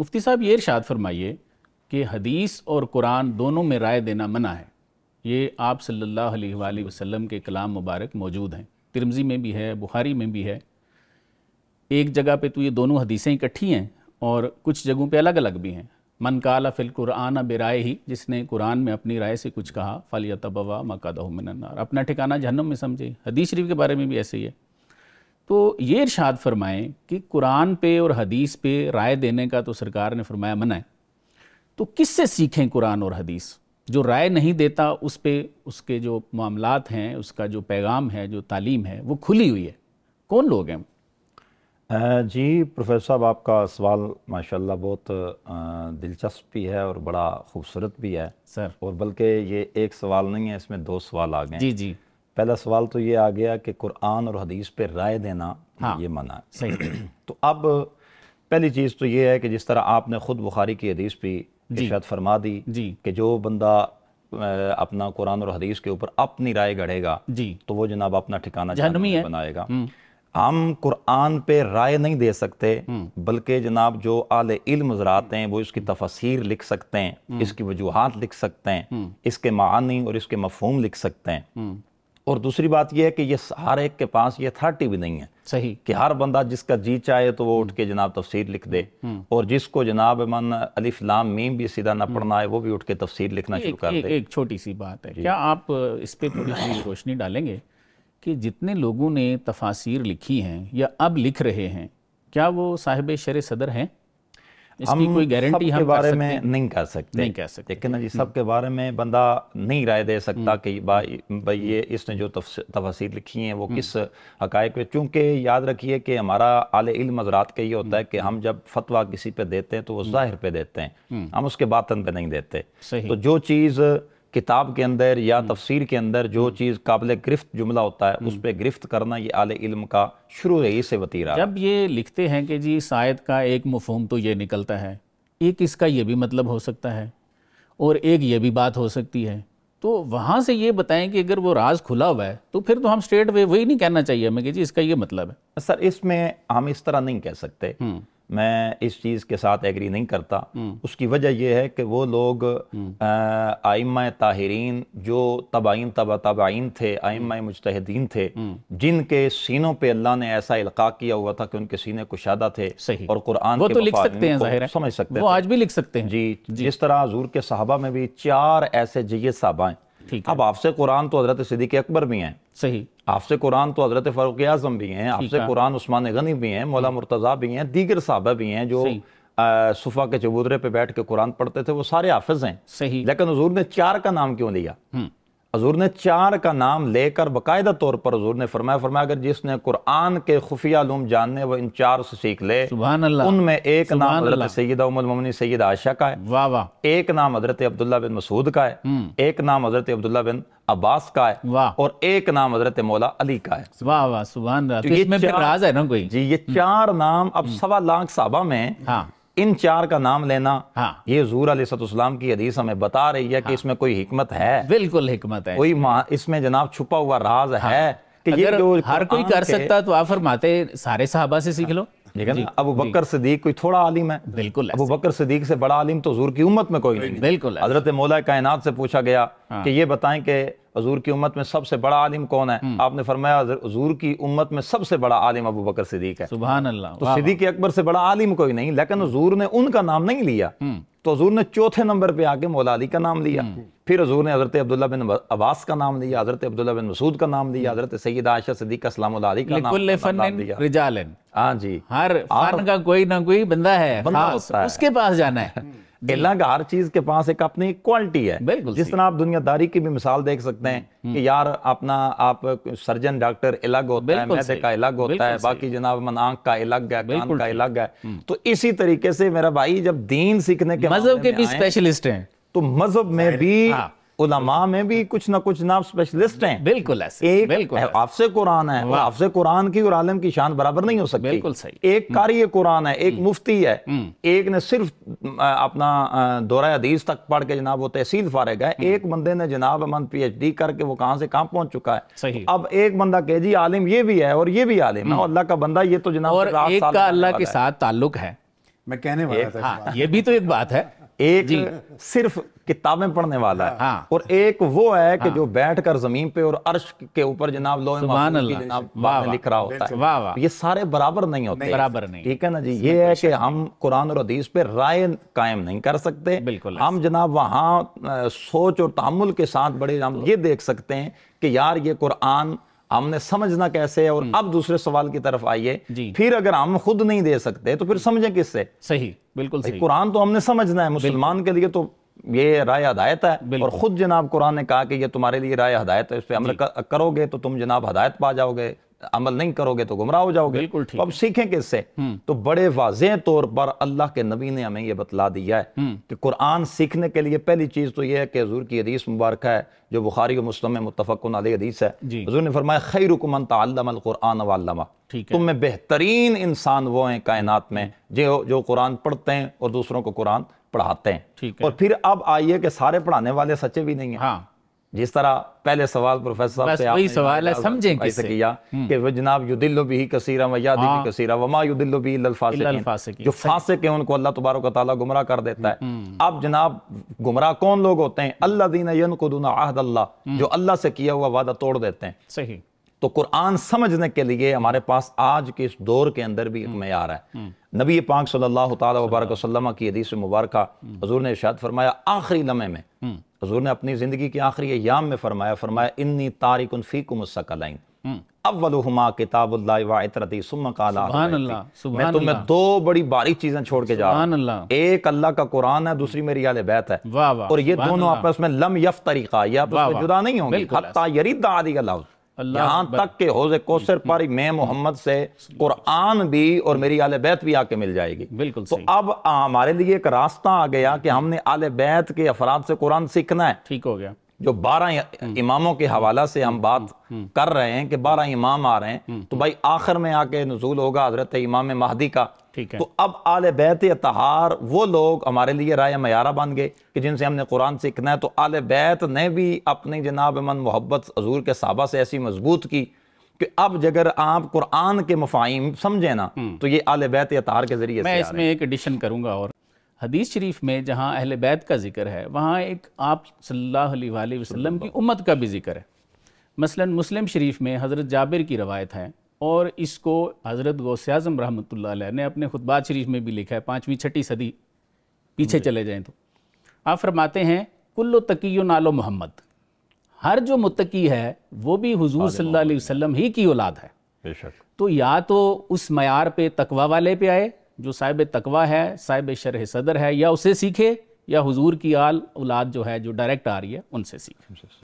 मुफ्ती साहब ये इरशाद फरमाइए कि हदीस और कुरान दोनों में राय देना मना है। ये आप सल्लल्लाहु अलैहि वसल्लम के कलाम मुबारक मौजूद हैं, तिरमजी में भी है, बुखारी में भी है। एक जगह पे तो ये दोनों हदीसें इकट्ठी हैं और कुछ जगहों पे अलग अलग भी हैं। मन काला फिल कुरान बेराय ही, जिसने कुरान में अपनी राय से कुछ कहा फ़लिया तबवा मकादहु मिनन नार, अपना ठिकाना जहन्नम में समझे। हदीस शरीफ के बारे में भी ऐसे ही है। तो ये इरशाद फरमाएँ कि कुरान पे और हदीस पे राय देने का तो सरकार ने फरमाया मना है, तो किससे सीखें कुरान और हदीस? जो राय नहीं देता उस पर उसके जो मामलात हैं, उसका जो पैगाम है, जो तालीम है, वो खुली हुई है। कौन लोग हैं? जी प्रोफेसर साहब, आपका सवाल माशाल्लाह बहुत दिलचस्प भी है और बड़ा खूबसूरत भी है सर। और बल्कि ये एक सवाल नहीं है, इसमें दो सवाल आ गए। जी जी, पहला सवाल तो ये आ गया कि कुरान और हदीस पे राय देना, हाँ, ये मना है। सही। तो अब पहली चीज़ तो ये है कि जिस तरह आपने ख़ुद बुखारी की हदीस भी इरशाद फरमा दी कि जो बंदा अपना कुरान और हदीस के ऊपर अपनी राय गढ़ेगा तो वो जनाब अपना ठिकाना जहन्नम ही बनाएगा। हम कुरान पे राय नहीं दे सकते, बल्कि जनाब जो आले इल्म हज़रात हैं वो इसकी तफसीर लिख सकते हैं, इसकी वजूहात लिख सकते हैं, इसके मानी और इसके मफहूम लिख सकते हैं। और दूसरी बात यह है कि ये हर एक के पास ये अथॉरिटी भी नहीं है सही कि हर बंदा जिसका जी चाहे तो वो उठ के जनाब तफसीर लिख दे, और जिसको जनाब मन अलिफ लाम मीम भी सीधा ना पढ़ना है वो भी उठ के तफसीर लिखना शुरू कर दे। एक छोटी सी बात है, क्या आप इस पर थोड़ी सी रोशनी डालेंगे कि जितने लोगों ने तफासीर लिखी हैं या अब लिख रहे हैं, क्या वो साहिब शर सदर हैं? इसकी कोई गारंटी हम बारे में नहीं कह सकते, नहीं कह सकते। लेकिन जी सबके बारे में बंदा नहीं राय दे सकता कि भाई ये इसने जो तफसीर लिखी हैं वो किस हक़ाइक़ पे, चूँकि याद रखिए कि हमारा आले इल्म हज़रात का ये होता है कि हम जब फतवा किसी पे देते हैं तो वो ज़ाहिर पे देते हैं, हम उसके बातन पे नहीं देते। तो जो चीज़ किताब के अंदर या तफसीर के अंदर जो चीज़ काबिल गिरफ्त जुमला होता है उस पर गिरफ्त करना ये आले इल्म का शुरू ही से वतीरा। जब ये लिखते हैं कि जी इस आयत का एक मफहूम तो ये निकलता है, एक इसका ये भी मतलब हो सकता है और एक ये भी बात हो सकती है, तो वहाँ से ये बताएं कि अगर वो राज खुला हुआ है तो फिर तो हम स्ट्रेट वे वही नहीं कहना चाहिए हमें कि जी इसका ये मतलब है। सर इसमें हम इस तरह नहीं कह सकते, मैं इस चीज़ के साथ एग्री नहीं करता। उसकी वजह यह है कि वो लोग आइम्मा ताहिरीन जो तबाईन तबाईन थे, आइम्मा मुज्तहिदीन थे, जिनके सीनों पे अल्लाह ने ऐसा इल्का किया हुआ था कि उनके सीने कुशादा थे और कुरान वो तो लिख सकते हैं, ज़ाहिर है समझ सकते हैं, वो आज भी लिख सकते हैं। जी, जिस तरह हजूर के सहाबा में भी चार ऐसे जय्यद सहाबा हैं। अब आपसे कुरान तो हजरत सिद्दीक अकबर भी हैं, सही, आपसे कुरान तो हजरत फारूक आजम भी हैं, आपसे कुरान उस्मान गनी भी हैं, मौला मुर्तजा भी हैं, दीगर साहबा भी हैं जो सुफा के चबूतरे पे बैठ के कुरान पढ़ते थे, वो सारे हाफिज हैं, सही। लेकिन हुजूर ने चार का नाम क्यों लिया? हुजूर ने चार का नाम लेकर बाकायदा तौर पर हुजूर ने फरमाया अगर जिसने कुरान के खुफिया उलूम जानने वो इन चार से सीख ले। उनमें एक नाम हजरत सैयदा उम्मुल मोमिनीन सैयदा आयशा का है, वाह वाह। एक नाम हजरत अब्दुल्ला बिन मसूद का है, एक नाम हजरत अब्दुल्ला बिन अब्बास का है, वाह। और एक नाम हजरत मोला अली का है, वाह वाह, सुभान अल्लाह। इसमें फिर राज है ना कोई? जी, ये चार नाम अब 1.25 लाख साहबा में, हां, इन चार का नाम लेना, हाँ, ये हुजूर अलैहिस्सलाम की हदीस हमें बता रही है, हाँ, कि इसमें कोई हिकमत है, बिल्कुल हिकमत है, कोई इसमें जनाब छुपा हुआ राज, हाँ, है कि अगर ये जो हर कोई कर सकता तो आप फरमाते सारे सहाबा से सीख लो। लेकिन अबू बकर सिद्दीक कोई थोड़ा आलिम है? बिल्कुल। अबू बकर सिद्दीक से बड़ा आलिम तो हुजूर की उम्मत में कोई नहीं। बिल्कुल। हजरत मौला कायनात से पूछा गया कि ये बताएं कि हुजूर की उम्मत में सबसे बड़ा आलिम कौन है? आपने फरमाया हुजूर की उम्मत में सबसे बड़ा आलिम अबू बकर सिद्दीक है। सुभान अल्लाह। तो सिद्दीक अकबर से बड़ा आलिम कोई नहीं, लेकिन हुजूर ने उनका नाम नहीं लिया, तो हुजूर ने चौथे नंबर पे आके मौला अली का नाम लिया, फिर हुजूर ने हजरत अब्दुल्ला बिन अब्बास का नाम लिया, हजरत अब्दुल्ला बिन मसूद का नाम लिया, हजरत सैयदा आयशा सिद्दीक़ा सलामुल्लाह अलैहा का नाम लिया। हाँ जी, हर फन का कोई ना कोई बंदा है, उसके पास जाना है। अल्लाह का हर चीज के पास एक अपनी क्वालिटी है। बिल्कुल। जिस तरह आप दुनियादारी की भी मिसाल देख सकते हैं कि यार अपना आप सर्जन डॉक्टर अलग होता है, मैदे का अलग होता है, बाकी जनाब मन आंख का अलग है, कान का अलग है। तो इसी तरीके से मेरा भाई जब दीन सीखने के मजहब के भी स्पेशलिस्ट हैं तो मजहब में भी उलमा में भी कुछ ना कुछ नाम स्पेशलिस्ट हैं। बिल्कुल ऐसे। एक आपसे कुरान है, आपसे कुरान की और आलम की शान बराबर नहीं हो सकती। बिल्कुल सही। एक कारी कुरान है, एक मुफ्ती है, एक ने सिर्फ अपना दौरा हदीस तक पढ़ के जनाब वो तहसील फारिग है, एक बंदे ने जनाब अमन PhD करके वो कहां से कहां पहुंच चुका है। अब एक बंदा कहे जी आलिम ये भी है और ये भी आलिम है, अल्लाह का बंदा ये तो जनाब अल्लाह के साथ ताल्लुक है, मैं कहने वाला था। हाँ, ये भी तो एक बात है, एक सिर्फ किताबें पढ़ने वाला है हाँ, और एक वो है कि हाँ, जो बैठकर जमीन पे और अर्श के ऊपर जनाब लोहे महफूज की जनाब लिख रहा होता है। वाह वाह, ये सारे बराबर नहीं होते, बराबर नहीं, ठीक है ना जी। ये है कि हम कुरान और हदीस पे राय कायम नहीं कर सकते, बिल्कुल। हम जनाब वहाँ सोच और तामुल के साथ बड़े हम ये देख सकते हैं कि यार ये कुरान हमने समझना कैसे है, और अब दूसरे सवाल की तरफ आइए। फिर अगर हम खुद नहीं दे सकते तो फिर समझें किससे? सही, बिल्कुल सही। कुरान तो हमने समझना है, मुसलमान के लिए तो ये राय हदायत है, और खुद जनाब कुरान ने कहा कि ये तुम्हारे लिए राय हदायत है, इस पे अमल करोगे तो तुम जनाब हदायत पा जाओगे, अमल नहीं करोगे तो गुमराह हो जाओगे। अब सीखें किससे? तो बड़े वाज़ेह तौर पर अल्लाह के नबी ने हमें ये बतला दिया है कि कुरान सीखने के लिए पहली चीज तो ये है कि हुजूर की हदीस मुबारक है, जो बुखारी और मुस्लिम में मुत्तफ़क़ुन अलैह हदीस है। हुजूर ने फरमाया खैरुकुम मन तअल्लमल कुरान वअल्लमा, तुम में बेहतरीन इंसान वो हैं कायनात में जो कुरान पढ़ते हैं और दूसरों को कुरान पढ़ाते हैं। और फिर अब आइए कि सारे पढ़ाने वाले सच्चे भी नहीं है, जिस तरह पहले सवाल प्रोफेसर साहब से आपने सवाल है, समझें किससे किया कि वो जनाब युदिल्लु बिही कसीरा व यादी बिही कसीरा व मा युदिल्लु बिही इल्लल फासिकीन, जो फासिक हैं उनको अल्लाह तबारक व तआला गुमराह कर देता है। अब जनाब गुमराह कौन लोग होते हैं? अल्लज़ीना यनकुदूना अहदल्लाह, जो अल्लाह से किया हुआ वादा तोड़ देते हैं। सही। तो कुरान समझने के लिए हमारे पास आज के इस दौर के अंदर भी एक मयार है। नबी पाक सल्लल्लाहु तआला वबरक वसल्लम की हदीस मुबारक, हुजूर ने इरशाद फरमाया आखिरी लम्हे में, हुजूर ने अपनी जिंदगी के आखिरी अय्याम में फरमाया इन्नी तारिकुन फीकुम अस्सकलैन अव्वलुहुमा किताबुल्लाह व इतरती सुम्मा काला, मैं तुम्हें दो बड़ी भारी चीजें छोड़ के जा रहा हूं, एक अल्लाह का कुरान है, दूसरी मेरी आले बैत है। और ये दोनों आपस में लम यफ्तरिका, ये आपस में जुदा नहीं होंगे, हत्ता यरीद आदि का लफ्ज, यहाँ तक के हौज़े कौसर पर मैं मोहम्मद से कुरान भी और मेरी आले बैत भी आके मिल जाएगी। बिल्कुल। तो अब हमारे लिए एक रास्ता आ गया कि हमने आले बैत के अफराद से कुरान सीखना है। ठीक हो गया। जो 12 इमामों के हवाला से हम बात कर रहे हैं कि 12 इमाम आ रहे हैं, तो भाई आखिर में आके नुज़ूल होगा हजरत इमाम महदी का। ठीक है। तो अब आले बैत अतहार वो लोग हमारे लिए राय मयारा बन गए कि जिनसे हमने कुरान सीखना है। तो आले बैत ने भी अपनी जनाब मन मोहब्बत हजूर के सहाबा से ऐसी मजबूत की कि अब अगर आप कुरान के मफाहिम समझे ना, तो ये आले बैत अतहार के जरिए। मैं इसमें एक एडिशन करूँगा, और हदीस शरीफ में जहाँ अहल बैत का जिक्र है, वहाँ एक आप सल्लल्लाहु अलैहि वसल्लम की उम्मत का भी जिक्र है। मसलन मुस्लिम शरीफ में हजरत जाबिर की रवायत है, और इसको हजरत गोस्वामी आजम रहमतुल्लाह अलैह ने अपने खुतबात शरीफ में भी लिखा है, 5वीं 6ठी सदी पीछे चले जाएँ तो आप फरमाते हैं कुल्लु तकिय्युन आलो मोहम्मद, हर जो मुत्तकी है वो भी हुजूर सल्लल्लाहु अलैहि वसल्लम ही की औलाद है। बेशक। तो या तो उस मयार पे तकवा वाले पे आए जो साहिब तकवा है, साहिब शरह सदर है, या उसे सीखे, या हुजूर की आल औलाद जो है जो डायरेक्ट आ रही है उनसे सीखे।